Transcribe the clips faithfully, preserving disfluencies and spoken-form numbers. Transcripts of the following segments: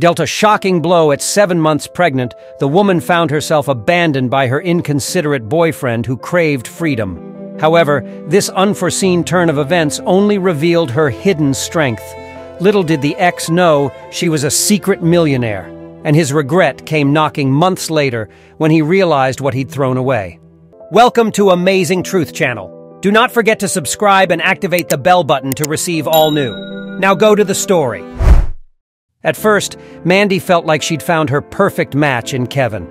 Dealt a shocking blow at seven months pregnant, the woman found herself abandoned by her inconsiderate boyfriend who craved freedom. However, this unforeseen turn of events only revealed her hidden strength. Little did the ex know she was a secret millionaire, and his regret came knocking months later when he realized what he'd thrown away. Welcome to Amazing Truth Channel. Do not forget to subscribe and activate the bell button to receive all new. Now go to the story. At first, Mandy felt like she'd found her perfect match in Kevin.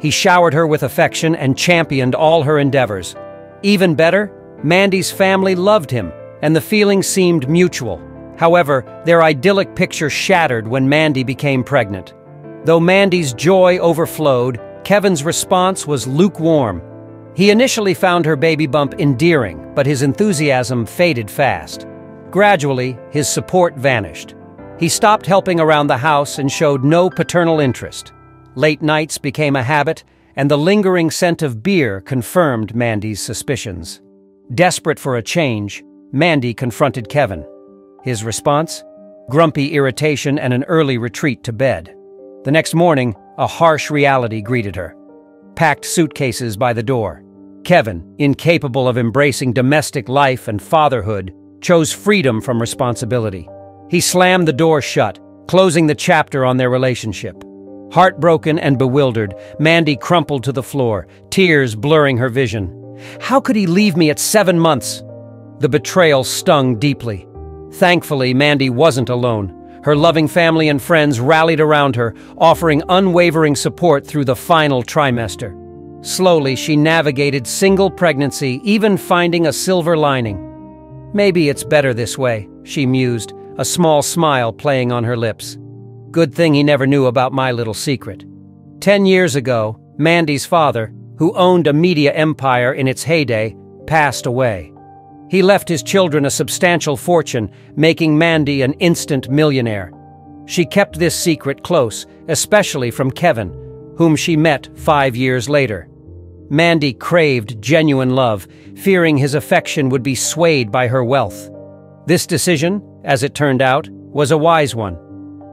He showered her with affection and championed all her endeavors. Even better, Mandy's family loved him, and the feelings seemed mutual. However, their idyllic picture shattered when Mandy became pregnant. Though Mandy's joy overflowed, Kevin's response was lukewarm. He initially found her baby bump endearing, but his enthusiasm faded fast. Gradually, his support vanished. He stopped helping around the house and showed no paternal interest. Late nights became a habit, and the lingering scent of beer confirmed Mandy's suspicions. Desperate for a change, Mandy confronted Kevin. His response? Grumpy irritation and an early retreat to bed. The next morning, a harsh reality greeted her. Packed suitcases by the door. Kevin, incapable of embracing domestic life and fatherhood, chose freedom from responsibility. He slammed the door shut, closing the chapter on their relationship. Heartbroken and bewildered, Mandy crumpled to the floor, tears blurring her vision. How could he leave me at seven months? The betrayal stung deeply. Thankfully, Mandy wasn't alone. Her loving family and friends rallied around her, offering unwavering support through the final trimester. Slowly, she navigated single pregnancy, even finding a silver lining. Maybe it's better this way, she mused, a small smile playing on her lips. Good thing he never knew about my little secret. Ten years ago, Mandy's father, who owned a media empire in its heyday, passed away. He left his children a substantial fortune, making Mandy an instant millionaire. She kept this secret close, especially from Kevin, whom she met five years later. Mandy craved genuine love, fearing his affection would be swayed by her wealth. This decision, as it turned out, was a wise one.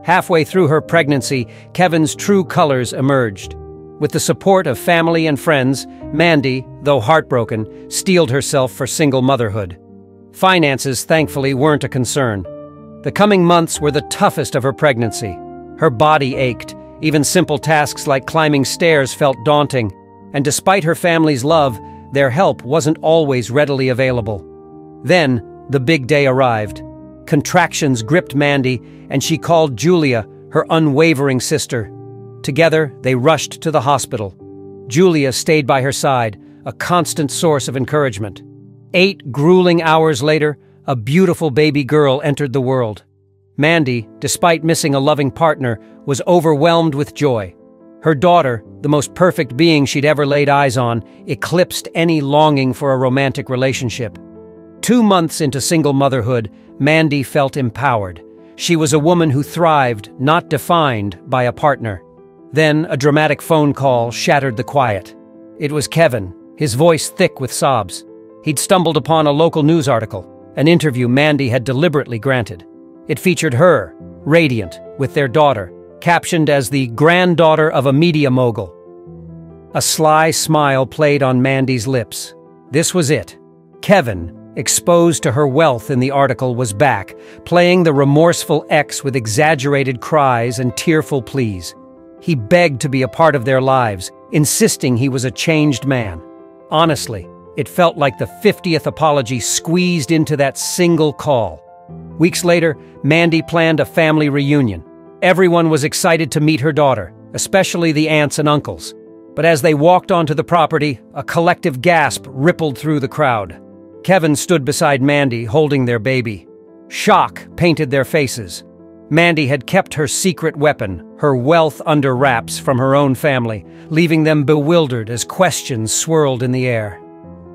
Halfway through her pregnancy, Kevin's true colors emerged. With the support of family and friends, Mandy, though heartbroken, steeled herself for single motherhood. Finances, thankfully, weren't a concern. The coming months were the toughest of her pregnancy. Her body ached, even simple tasks like climbing stairs felt daunting, and despite her family's love, their help wasn't always readily available. Then, the big day arrived. Contractions gripped Mandy, and she called Julia, her unwavering sister. Together, they rushed to the hospital. Julia stayed by her side, a constant source of encouragement. Eight grueling hours later, a beautiful baby girl entered the world. Mandy, despite missing a loving partner, was overwhelmed with joy. Her daughter, the most perfect being she'd ever laid eyes on, eclipsed any longing for a romantic relationship. Two months into single motherhood, Mandy felt empowered. She was a woman who thrived, not defined by a partner. Then, a dramatic phone call shattered the quiet. It was Kevin, his voice thick with sobs. He'd stumbled upon a local news article, an interview Mandy had deliberately granted. It featured her, radiant, with their daughter, captioned as the granddaughter of a media mogul. A sly smile played on Mandy's lips. This was it. Kevin, exposed to her wealth in the article, was back, playing the remorseful ex with exaggerated cries and tearful pleas. He begged to be a part of their lives, insisting he was a changed man. Honestly, it felt like the fiftieth apology squeezed into that single call. Weeks later, Mandy planned a family reunion. Everyone was excited to meet her daughter, especially the aunts and uncles. But as they walked onto the property, a collective gasp rippled through the crowd. Kevin stood beside Mandy, holding their baby. Shock painted their faces. Mandy had kept her secret weapon, her wealth, under wraps from her own family, leaving them bewildered as questions swirled in the air.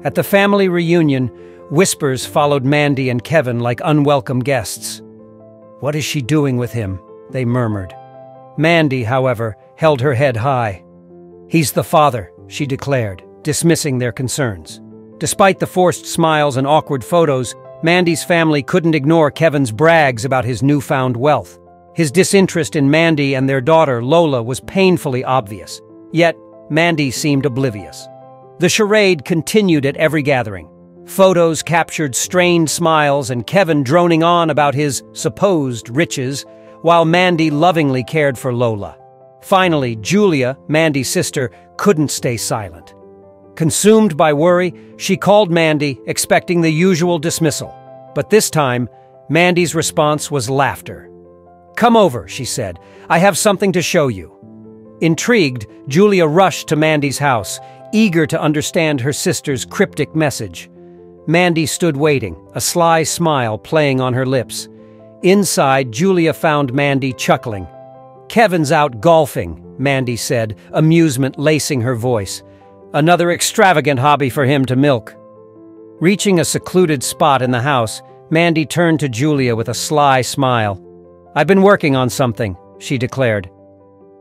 At the family reunion, whispers followed Mandy and Kevin like unwelcome guests. "What is she doing with him?" they murmured. Mandy, however, held her head high. "He's the father," she declared, dismissing their concerns. Despite the forced smiles and awkward photos, Mandy's family couldn't ignore Kevin's brags about his newfound wealth. His disinterest in Mandy and their daughter, Lola, was painfully obvious, yet Mandy seemed oblivious. The charade continued at every gathering. Photos captured strained smiles and Kevin droning on about his supposed riches, while Mandy lovingly cared for Lola. Finally, Julia, Mandy's sister, couldn't stay silent. Consumed by worry, she called Mandy, expecting the usual dismissal. But this time, Mandy's response was laughter. "Come over," she said. "I have something to show you." Intrigued, Julia rushed to Mandy's house, eager to understand her sister's cryptic message. Mandy stood waiting, a sly smile playing on her lips. Inside, Julia found Mandy chuckling. "Kevin's out golfing," Mandy said, amusement lacing her voice. "Another extravagant hobby for him to milk." Reaching a secluded spot in the house, Mandy turned to Julia with a sly smile. "I've been working on something," she declared.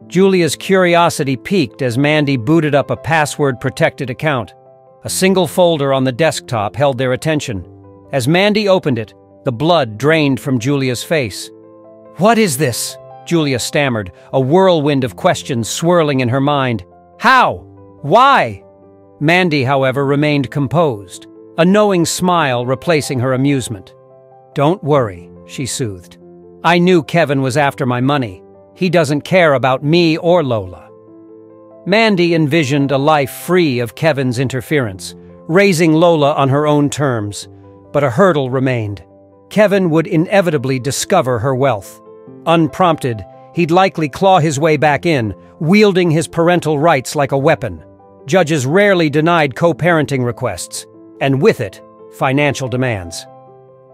Julia's curiosity piqued as Mandy booted up a password-protected account. A single folder on the desktop held their attention. As Mandy opened it, the blood drained from Julia's face. "What is this?" Julia stammered, a whirlwind of questions swirling in her mind. "How? Why?" Mandy, however, remained composed, a knowing smile replacing her amusement. "Don't worry," she soothed. "I knew Kevin was after my money. He doesn't care about me or Lola." Mandy envisioned a life free of Kevin's interference, raising Lola on her own terms. But a hurdle remained. Kevin would inevitably discover her wealth. Unprompted, he'd likely claw his way back in, wielding his parental rights like a weapon. Judges rarely denied co-parenting requests, and with it, financial demands.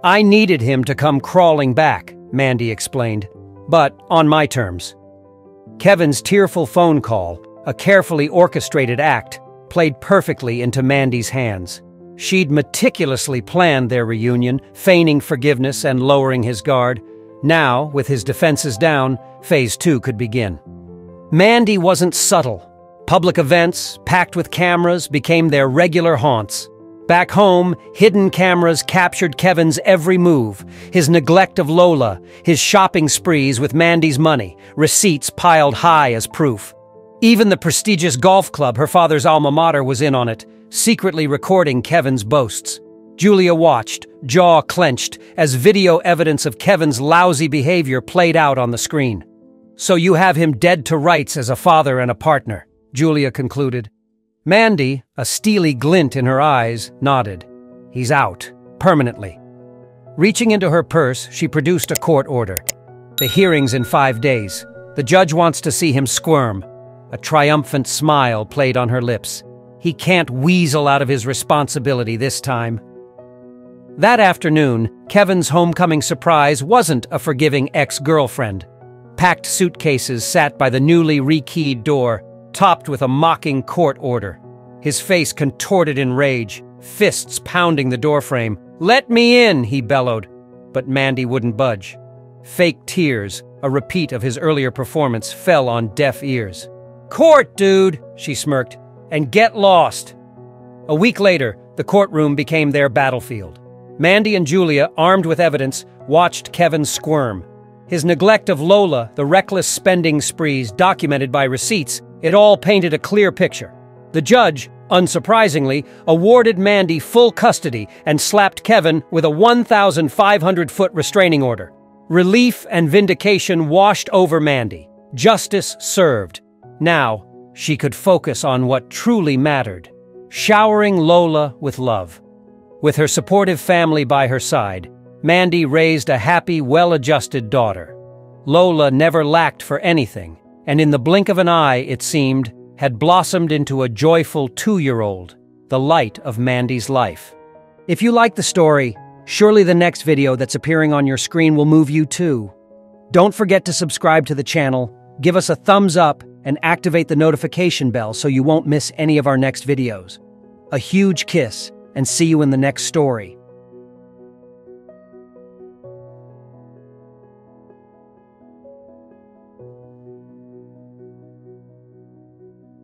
"I needed him to come crawling back," Mandy explained, "but on my terms." Kevin's tearful phone call, a carefully orchestrated act, played perfectly into Mandy's hands. She'd meticulously planned their reunion, feigning forgiveness and lowering his guard. Now, with his defenses down, phase two could begin. Mandy wasn't subtle. Public events, packed with cameras, became their regular haunts. Back home, hidden cameras captured Kevin's every move, his neglect of Lola, his shopping sprees with Mandy's money, receipts piled high as proof. Even the prestigious golf club her father's alma mater was in on it, secretly recording Kevin's boasts. Julia watched, jaw clenched, as video evidence of Kevin's lousy behavior played out on the screen. "So you have him dead to rights as a father and a partner," Julia concluded. Mandy, a steely glint in her eyes, nodded. "He's out, permanently." Reaching into her purse, she produced a court order. "The hearing's in five days. The judge wants to see him squirm." A triumphant smile played on her lips. "He can't weasel out of his responsibility this time." That afternoon, Kevin's homecoming surprise wasn't a forgiving ex-girlfriend. Packed suitcases sat by the newly rekeyed door, topped with a mocking court order. His face contorted in rage, fists pounding the doorframe. "Let me in," he bellowed. But Mandy wouldn't budge. Fake tears, a repeat of his earlier performance, fell on deaf ears. "Court, dude," she smirked, "and get lost." A week later, the courtroom became their battlefield. Mandy and Julia, armed with evidence, watched Kevin squirm. His neglect of Lola, the reckless spending sprees documented by receipts, it all painted a clear picture. The judge, unsurprisingly, awarded Mandy full custody and slapped Kevin with a one thousand five hundred foot restraining order. Relief and vindication washed over Mandy. Justice served. Now, she could focus on what truly mattered: showering Lola with love. With her supportive family by her side, Mandy raised a happy, well-adjusted daughter. Lola never lacked for anything, and in the blink of an eye, it seemed, had blossomed into a joyful two-year-old, the light of Mandy's life. If you like the story, surely the next video that's appearing on your screen will move you too. Don't forget to subscribe to the channel, give us a thumbs up, and activate the notification bell so you won't miss any of our next videos. A huge kiss, and see you in the next story.